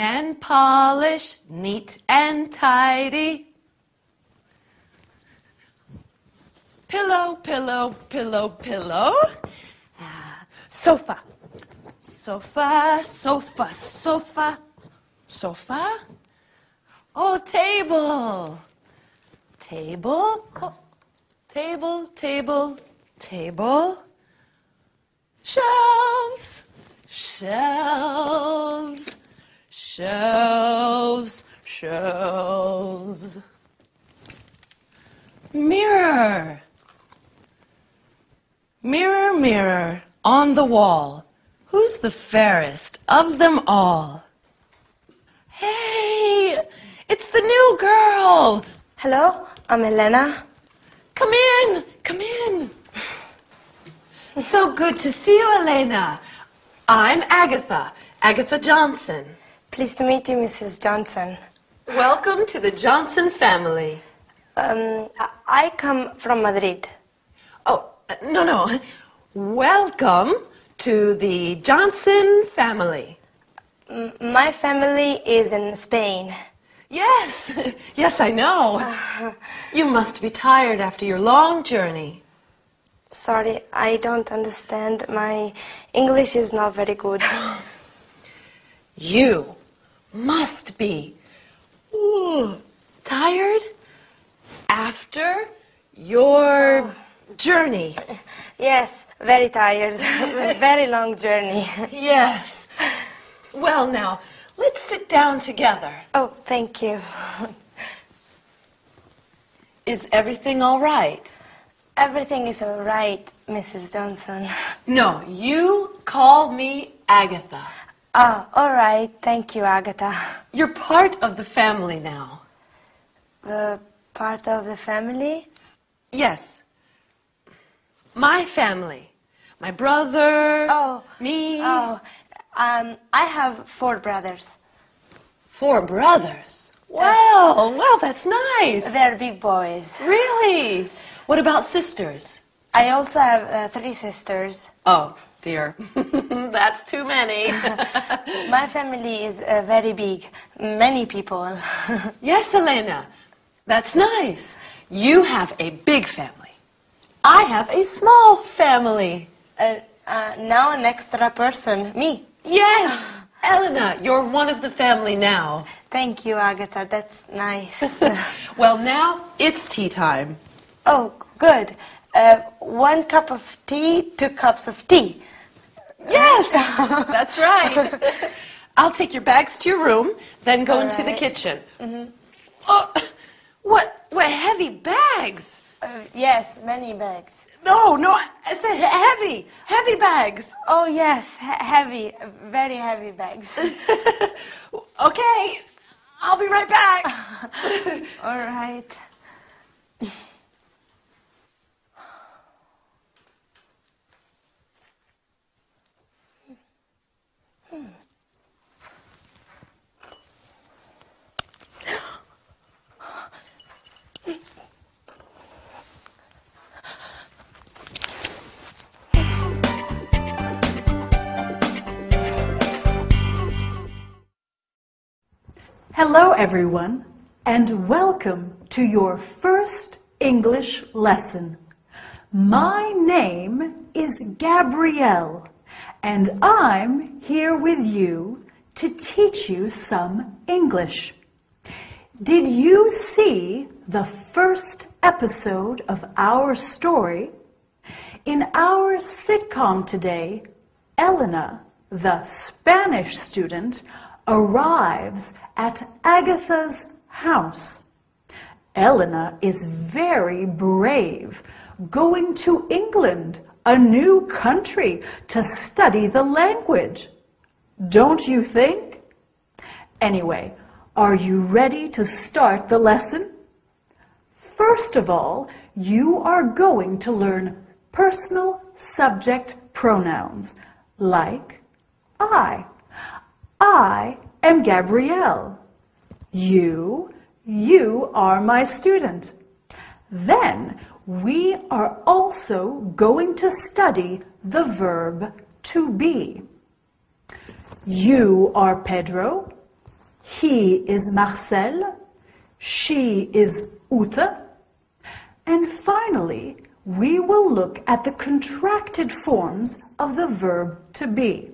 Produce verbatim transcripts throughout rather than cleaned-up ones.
and polish, neat and tidy. Pillow, pillow, pillow, pillow. Ah, sofa, sofa, sofa, sofa, sofa. Oh, table, table, oh, table, table, table. Shelves, shelves, shelves, shelves. Mirror. Mirror, mirror, on the wall, who's the fairest of them all? Hey, it's the new girl! Hello, I'm Elena. Come in, come in. So good to see you, Elena. I'm Agatha, Agatha Johnson. Pleased to meet you, Missus Johnson. Welcome to the Johnson family. Um, I come from Madrid. Oh. No, no. Welcome to the Johnson family. M my family is in Spain. Yes, yes, I know. Uh, you must be tired after your long journey. Sorry, I don't understand. My English is not very good. You must be ooh, tired after your... Oh. Journey. Yes, very tired. Very long journey. Yes. Well, now, let's sit down together. Oh, thank you. Is everything all right? Everything is all right, Missus Johnson. No, you call me Agatha. Ah, all right. Thank you, Agatha. You're part of the family now. The part of the family? Yes. My family, my brother, oh, me. Oh, um, I have four brothers. Four brothers? Wow, uh, well, that's nice. They're big boys. Really? What about sisters? I also have uh, three sisters. Oh, dear. That's too many. My family is uh, very big, many people. Yes, Elena, that's nice. You have a big family. I have a small family. Uh, uh, now an extra person, me. Yes, Elena, you're one of the family now. Thank you, Agatha, that's nice. Well, now it's tea time. Oh, good. Uh, one cup of tea, two cups of tea. Yes, that's right. I'll take your bags to your room, then go All into right. the kitchen. Mm-hmm. Oh, what, what heavy bags! Uh, yes, many bags. No, no, I said heavy, heavy bags. Oh, yes, he heavy, very heavy bags. Okay, I'll be right back. All right. Hello everyone, and welcome to your first English lesson. My name is Gabrielle, and I'm here with you to teach you some English. Did you see the first episode of our story? In our sitcom today, Elena, the Spanish student, arrives at Agatha's house. Elena is very brave, going to England, a new country, to study the language. Don't you think? Anyway, are you ready to start the lesson? First of all, you are going to learn personal subject pronouns like I. I am Gabrielle. You, you are my student. Then we are also going to study the verb to be. You are Pedro. He is Marcel, she is Ute, and finally we will look at the contracted forms of the verb to be.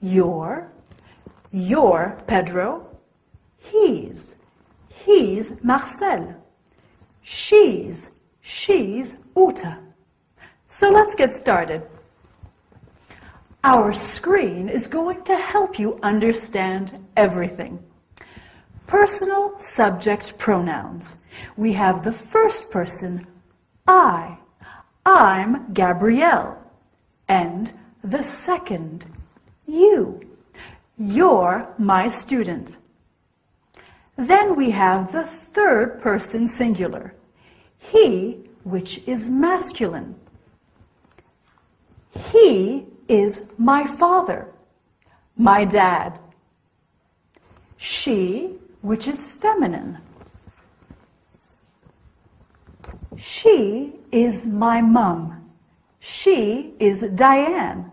You're, you're Pedro, he's, he's Marcel, she's, she's Ute. So let's get started. Our screen is going to help you understand everything. Personal subject pronouns. We have the first person, I. I'm Gabrielle. And the second, you. You're my student. Then we have the third person singular, he, which is masculine. He is my father, my dad. She, which is feminine. She is my mum. She is Diane.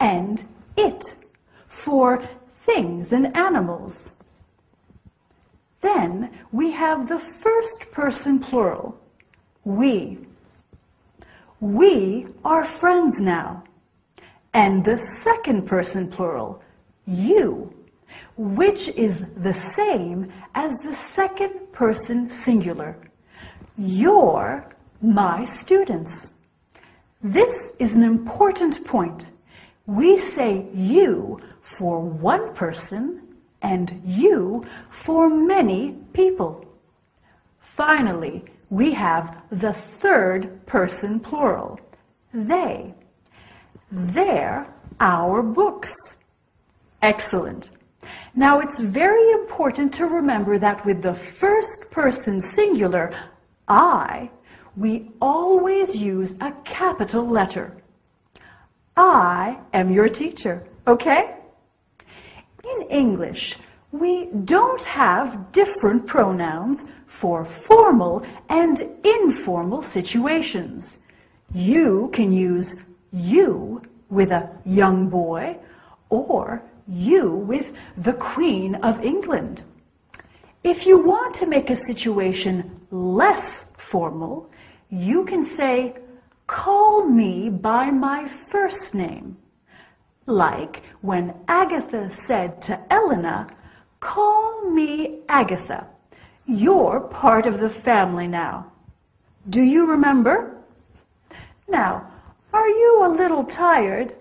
And it, for things and animals. Then we have the first person plural, we. We are friends now. And the second person plural, you, which is the same as the second person singular. You're my students. This is an important point. We say you for one person and you for many people. Finally, we have the third person plural, they. They're our books. Excellent. Now it's very important to remember that with the first person singular, I, we always use a capital letter. I am your teacher, okay? In English, we don't have different pronouns for formal and informal situations. You can use you with a young boy or you with the Queen of England. If you want to make a situation less formal, you can say, call me by my first name. Like when Agatha said to Elena, call me Agatha. You're part of the family now. Do you remember? Now, are you a little tired?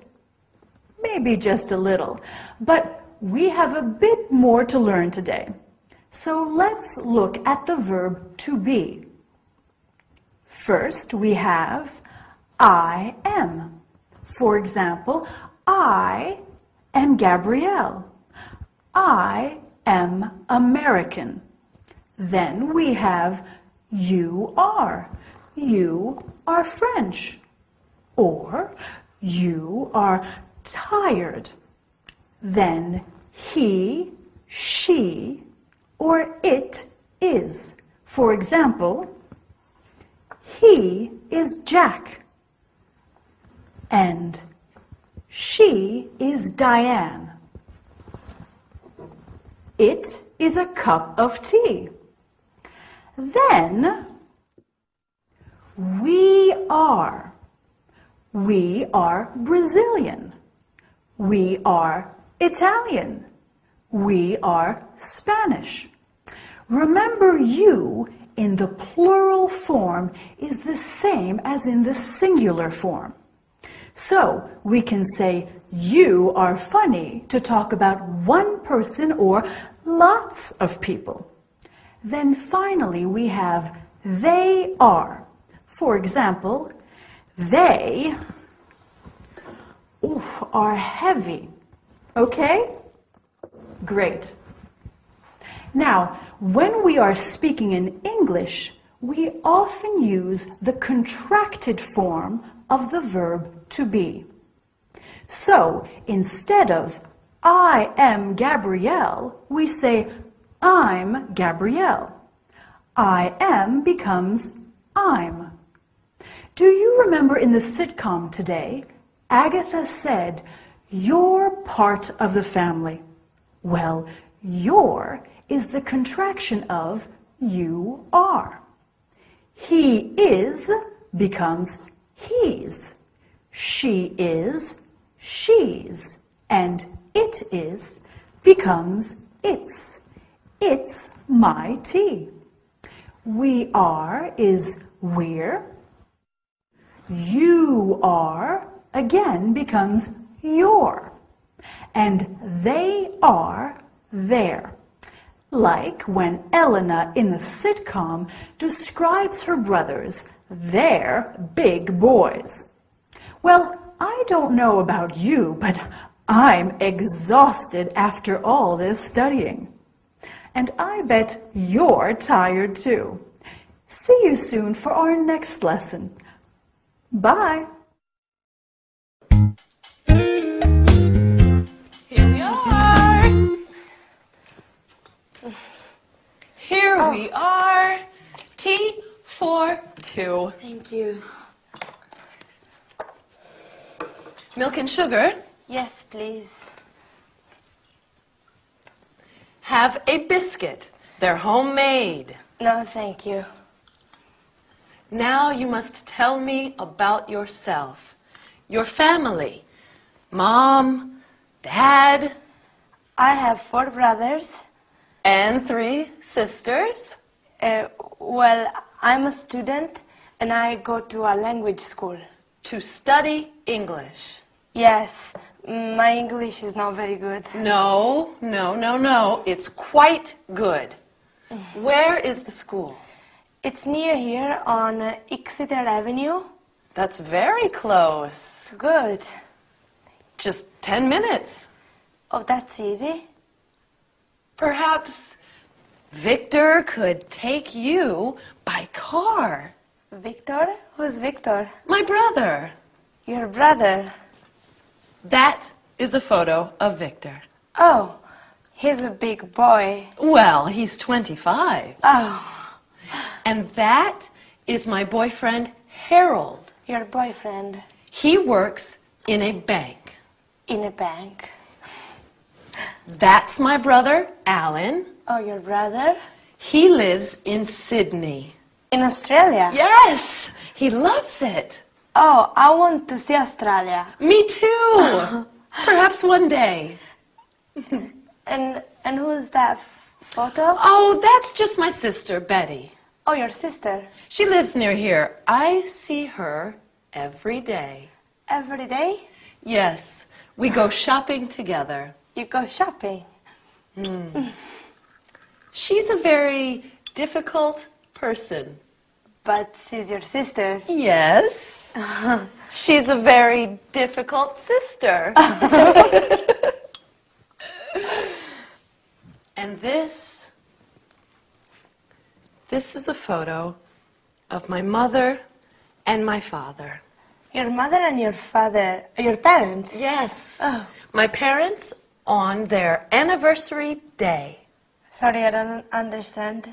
Maybe just a little, but we have a bit more to learn today. So let's look at the verb to be. First, we have I am. For example, I am Gabrielle. I am American. Then we have you are. You are French. Or you are tired. Then he, she, or it is. For example, he is Jack. And she is Diane. It is a cup of tea. Then we are. We are Brazilian. We are Italian. We are Spanish. Remember, you in the plural form is the same as in the singular form. So we can say you are funny to talk about one person or lots of people. Then finally we have they are. For example, they Ooh, are heavy. Okay? Great. Now, when we are speaking in English, we often use the contracted form of the verb to be. So, instead of I am Gabrielle, we say I'm Gabrielle. I am becomes I'm. Do you remember in the sitcom today, Agatha said, you're part of the family. Well, your is the contraction of you are. He is becomes he's. She is she's. And it is becomes it's. It's my tea. We are is we're. You are again becomes your. And they are there. Like when Elena in the sitcom describes her brothers, they're big boys. Well, I don't know about you, but I'm exhausted after all this studying. And I bet you're tired too. See you soon for our next lesson. Bye. Here we are. Here oh. we are. Tea for two. Thank you. Milk and sugar? Yes, please. Have a biscuit. They're homemade. No, thank you. Now you must tell me about yourself, your family, mom, dad. I have four brothers. And three sisters? Uh, well, I'm a student and I go to a language school. To study English? Yes. My English is not very good. No, no, no, no. It's quite good. Where is the school? It's near here on Exeter Avenue. That's very close. Good. Just ten minutes. Oh, that's easy. Perhaps Victor could take you by car. Victor? Who's Victor? My brother. Your brother? That is a photo of Victor. Oh, he's a big boy. Well, he's twenty-five. Oh. And that is my boyfriend, Harold. Your boyfriend? He works in a bank. In a bank? That's my brother, Alan. Oh, your brother? He lives in Sydney. In Australia? Yes! He loves it. Oh, I want to see Australia. Me too. Perhaps one day. And and who's that photo? Oh, that's just my sister, Betty. Oh, your sister. She lives near here. I see her every day. Every day? Yes. We go shopping together. You go shopping? Mm. She's a very difficult person. But she's your sister. Yes. Uh-huh. She's a very difficult sister. And this, this is a photo of my mother and my father. Your mother and your father, your parents? Yes. Oh. My parents on their anniversary day. Sorry, I don't understand.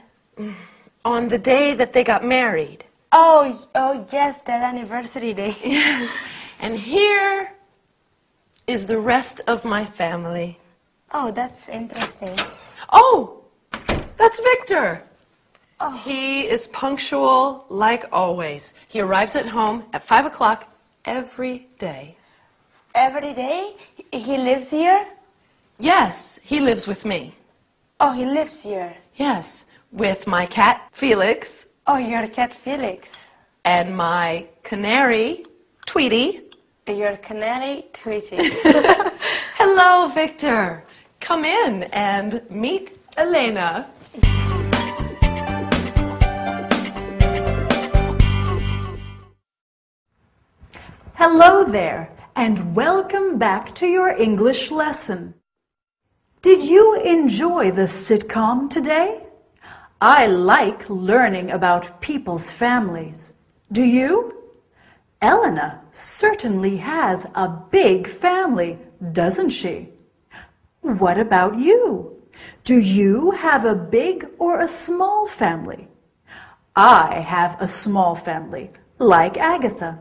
On the day that they got married. Oh, oh yes, their anniversary day. Yes. And here is the rest of my family. Oh, that's interesting. Oh, that's Victor. Oh. He is punctual like always. He arrives at home at five o'clock every day. Every day? He lives here? Yes, he lives with me. Oh, he lives here? Yes. With my cat, Felix. Oh, your cat, Felix. And my canary, Tweety. Your canary, Tweety. Hello, Victor. Come in and meet Elena. Hello there, and welcome back to your English lesson. Did you enjoy the sitcom today? I like learning about people's families. Do you? Elena certainly has a big family, doesn't she? What about you? Do you have a big or a small family? I have a small family, like Agatha.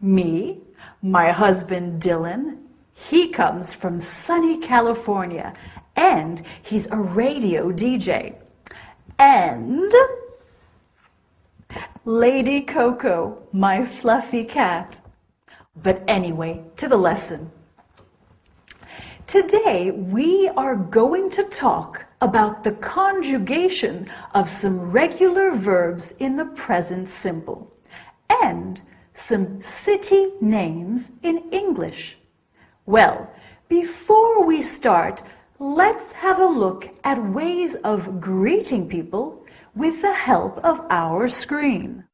Me, my husband Dylan, he comes from sunny California and he's a radio D J. And Lady Coco, my fluffy cat. But anyway, to the lesson. Today we are going to talk about the conjugation of some regular verbs in the present simple and some city names in English. Well, before we start, let's have a look at ways of greeting people with the help of our screen.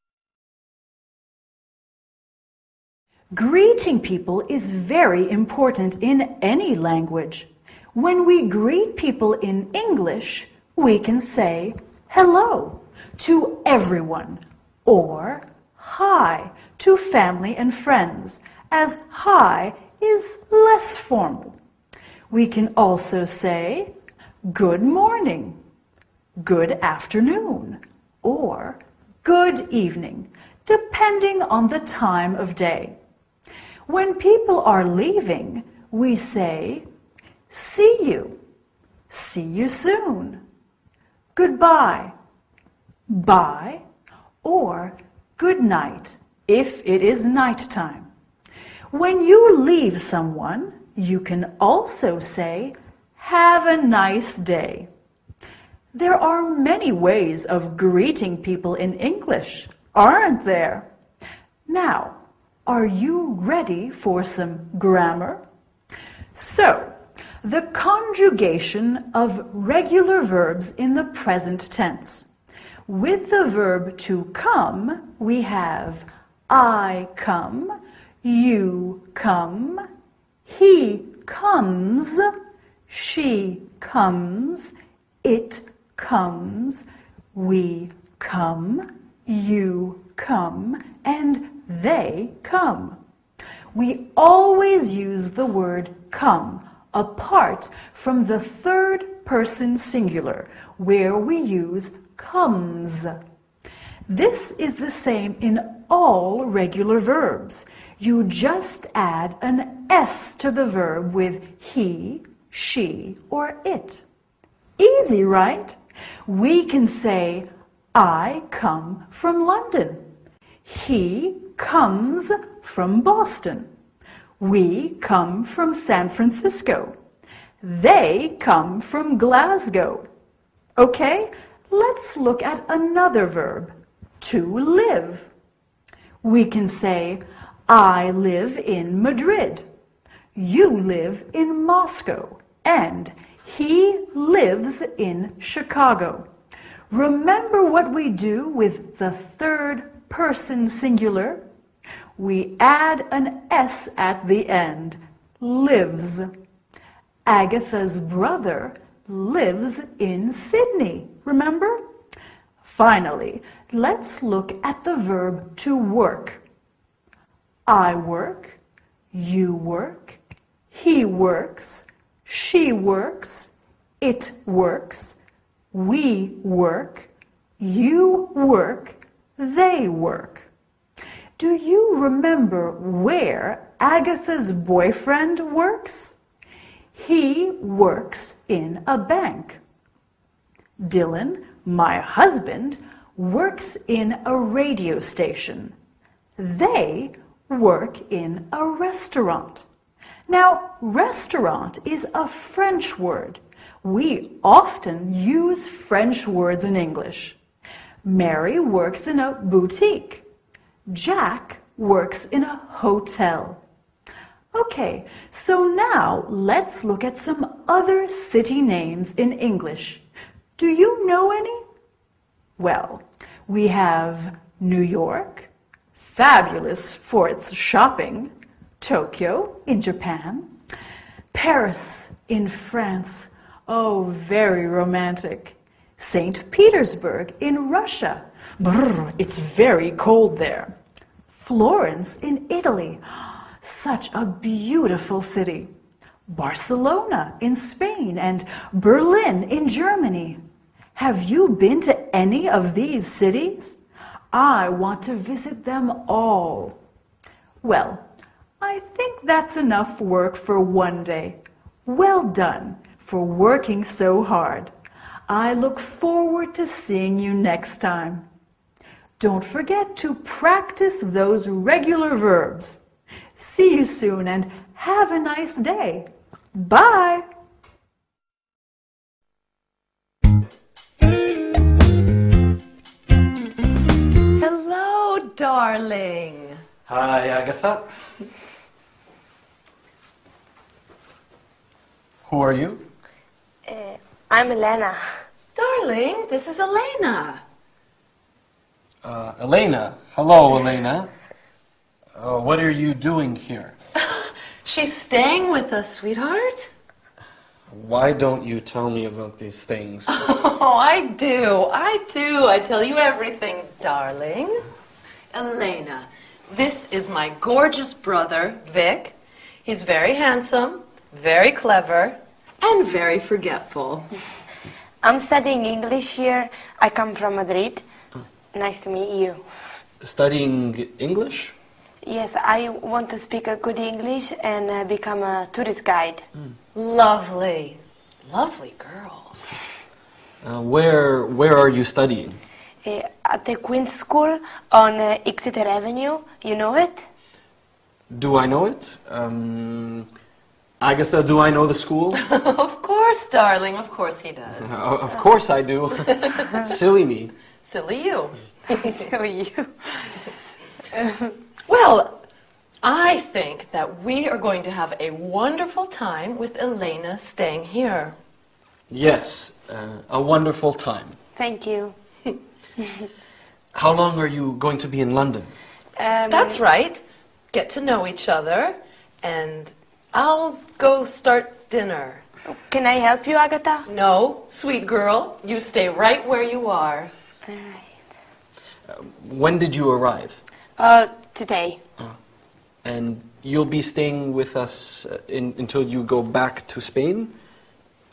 Greeting people is very important in any language. When we greet people in English, we can say hello to everyone or hi to family and friends, as hi is less formal. We can also say good morning, good afternoon, or good evening, depending on the time of day. When people are leaving, we say, see you, see you soon, goodbye, bye, or good night, if it is nighttime. When you leave someone, you can also say, have a nice day. There are many ways of greeting people in English, aren't there? Now, are you ready for some grammar? So, the conjugation of regular verbs in the present tense. With the verb to come, we have I come, you come, he comes, she comes, it comes, we come, you come, and they come. We always use the word come apart from the third person singular, where we use comes. This is the same in all regular verbs. You just add an S to the verb with he, she, or it. Easy, right? We can say, I come from London. He comes from Boston. We come from San Francisco. They come from Glasgow. Okay, let's look at another verb, to live. We can say, I live in Madrid. You live in Moscow. And he lives in Chicago. Remember what we do with the third person singular? We add an S at the end, lives. Agatha's brother lives in Sydney, remember? Finally, let's look at the verb to work. I work, you work, he works, she works, it works, we work, you work, they work. Do you remember where Agatha's boyfriend works? He works in a bank. Dylan, my husband, works in a radio station. They work in a restaurant. Now, restaurant is a French word. We often use French words in English. Mary works in a boutique. Jack works in a hotel. Okay, so now let's look at some other city names in English. Do you know any? Well, we have New York, fabulous for its shopping, Tokyo in Japan, Paris in France, oh, very romantic, Saint Petersburg in Russia, brr, it's very cold there, Florence in Italy, such a beautiful city, Barcelona in Spain, and Berlin in Germany. Have you been to any of these cities? I want to visit them all. Well, I think that's enough work for one day. Well done for working so hard. I look forward to seeing you next time. Don't forget to practice those regular verbs. See you soon and have a nice day. Bye! Hello, darling. Hi, Agatha. Who are you? Uh, I'm Elena. Darling, this is Elena. Uh, Elena. Hello, Elena. Uh, what are you doing here? She's staying with us, sweetheart. Why don't you tell me about these things? Oh, I do. I do. I tell you everything, darling. Elena, this is my gorgeous brother, Vic. He's very handsome, very clever, and very forgetful. I'm studying English here. I come from Madrid. Nice to meet you. Studying English? Yes, I want to speak a good English and uh, become a tourist guide. Mm. Lovely. Lovely girl. Uh, where where are you studying? Uh, at the Queen's School on uh, Exeter Avenue. You know it? Do I know it? Um, Agatha, do I know the school? Of course, darling. Of course he does. Uh, of course I do. Silly me. Silly you. Silly you. Well, I think that we are going to have a wonderful time with Elena staying here. Yes, uh, a wonderful time. Thank you. How long are you going to be in London? Um, That's right. Get to know each other, and I'll go start dinner. Can I help you, Agatha? No, sweet girl. You stay right where you are. All right. Uh, when did you arrive? Uh, today. Uh, and you'll be staying with us uh, in, until you go back to Spain?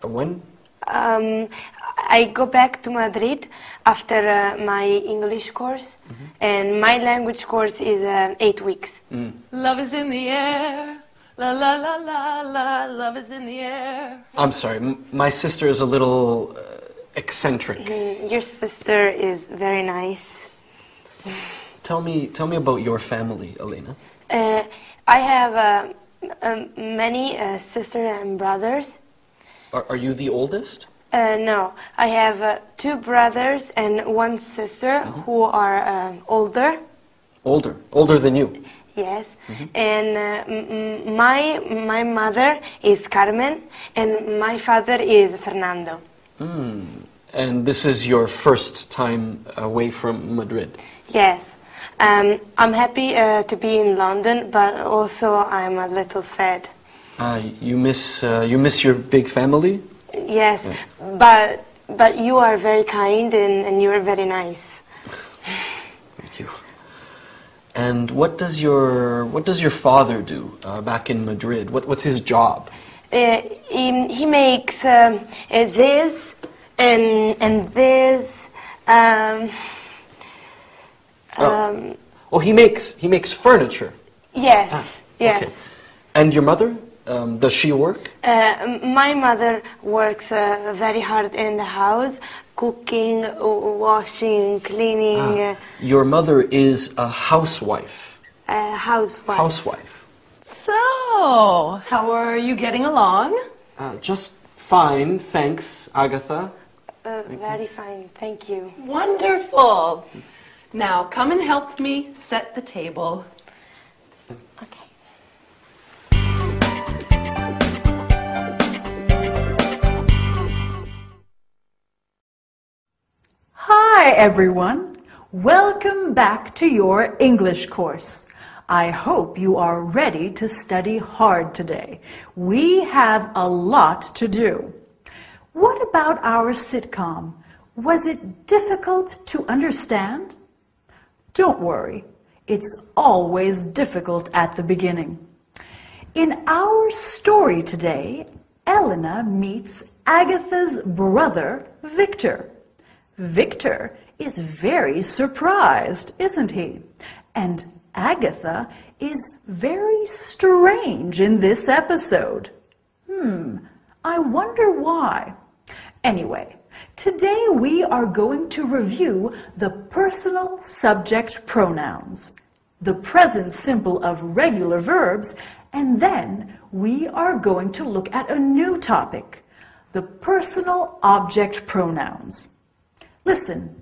Uh, when? Um, I go back to Madrid after uh, my English course, mm-hmm. and my language course is uh, eight weeks. Mm. Love is in the air, la la la la la, love is in the air. I'm sorry, m my sister is a little uh, eccentric. Mm, your sister is very nice. Tell me, tell me about your family, Elena. Uh, I have uh, um, many uh, sisters and brothers. Are, are you the oldest? Uh, no, I have uh, two brothers and one sister mm-hmm. who are uh, older. Older, older than you. Yes, mm-hmm. and uh, m my my mother is Carmen, and my father is Fernando. Mm. And this is your first time away from Madrid. Yes. Um, I'm happy uh, to be in London, but also I'm a little sad. Uh, you miss uh, you miss your big family? Yes, yeah. but but you are very kind and, and you are very nice. Thank you. And what does your what does your father do uh, back in Madrid? What what's his job? Uh, he, he makes um, uh, this and and this. Um, Oh. Um, oh, he makes he makes furniture. Yes, ah, yes. Okay. And your mother? Um, does she work? Uh, my mother works uh, very hard in the house, cooking, washing, cleaning. Ah, your mother is a housewife. A housewife. Housewife. So, how are you getting along? Uh, just fine, thanks, Agatha. Uh, Thank very you. fine, thank you. Wonderful. Now, come and help me set the table. Okay. Hi, everyone. Welcome back to your English course. I hope you are ready to study hard today. We have a lot to do. What about our sitcom? Was it difficult to understand? Don't worry, it's always difficult at the beginning. In our story today, Elena meets Agatha's brother, Victor. Victor is very surprised, isn't he? And Agatha is very strange in this episode. Hmm, I wonder why. Anyway, today we are going to review the personal subject pronouns, the present simple of regular verbs, and then we are going to look at a new topic, the personal object pronouns. Listen,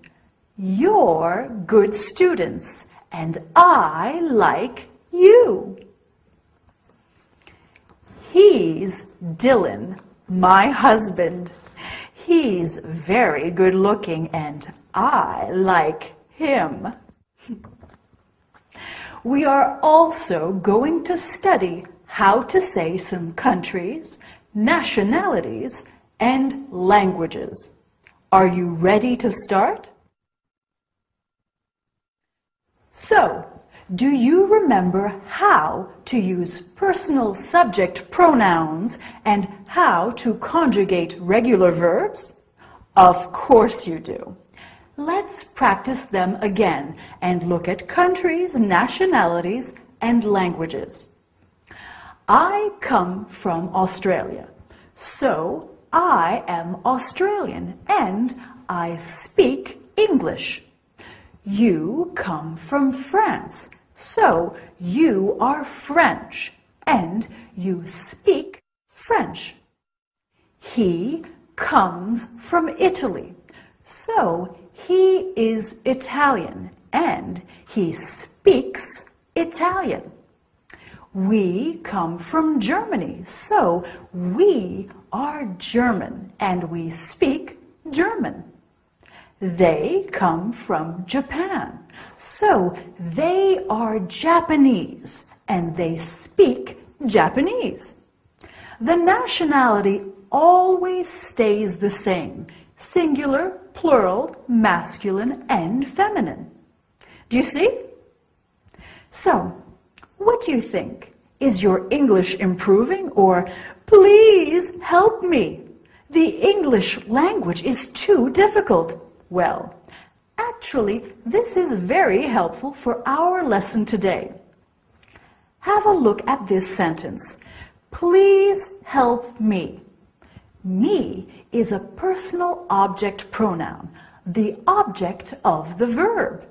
you're good students, and I like you. He's Dylan, my husband. He's very good looking, and I like him. We are also going to study how to say some countries, nationalities, and languages. Are you ready to start? So, do you remember how to use personal subject pronouns and how to conjugate regular verbs? Of course you do. Let's practice them again and look at countries, nationalities, and languages. I come from Australia, so I am Australian and I speak English. You come from France, so you are French and you speak French. He comes from Italy, so he is Italian and he speaks Italian. We come from Germany, so we are German and we speak German. They come from Japan, so they are Japanese and they speak Japanese. The nationality always stays the same. Singular, plural, masculine, and feminine. Do you see? So, what do you think? Is your English improving, or please help me? The English language is too difficult. Well, actually, this is very helpful for our lesson today. Have a look at this sentence. Please help me. Me is a personal object pronoun, the object of the verb.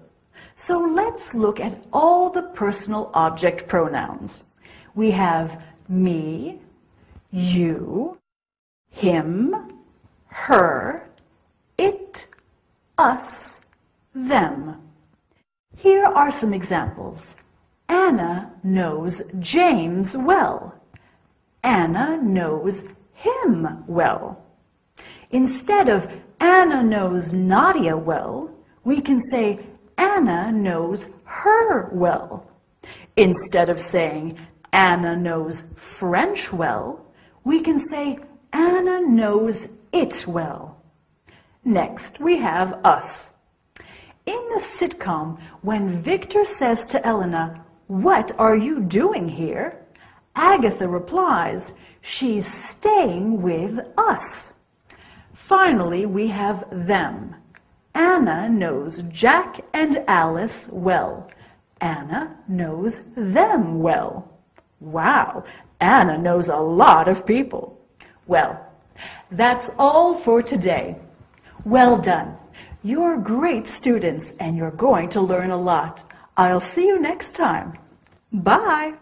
So let's look at all the personal object pronouns. We have me, you, him, her, it, us, them. Here are some examples. Anna knows James well. Anna knows him well. Instead of Anna knows Nadia well, we can say Anna knows her well. Instead of saying Anna knows French well, we can say Anna knows it well. Next, we have us. In the sitcom, when Victor says to Elena, "What are you doing here?" Agatha replies, "She's staying with us." Finally, we have them. Anna knows Jack and Alice well. Anna knows them well. Wow, Anna knows a lot of people. Well, that's all for today. Well done. You're great students and you're going to learn a lot. I'll see you next time. Bye.